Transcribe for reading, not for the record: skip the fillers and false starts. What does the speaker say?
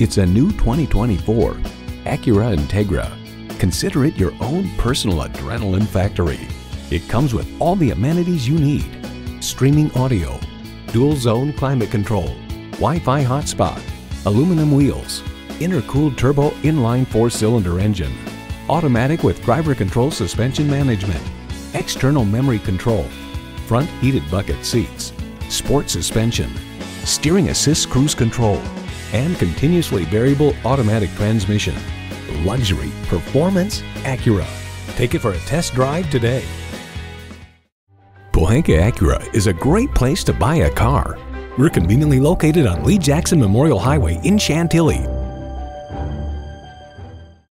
It's a new 2024 Acura Integra. Consider it your own personal adrenaline factory. It comes with all the amenities you need: streaming audio, dual zone climate control, Wi-Fi hotspot, aluminum wheels, intercooled turbo inline 4-cylinder engine, automatic with driver control suspension management, external memory control, front heated bucket seats, sport suspension, steering assist cruise control, and continuously variable automatic transmission. Luxury performance Acura. Take it for a test drive today. Pohanka Acura is a great place to buy a car. We're conveniently located on Lee Jackson Memorial Highway in Chantilly.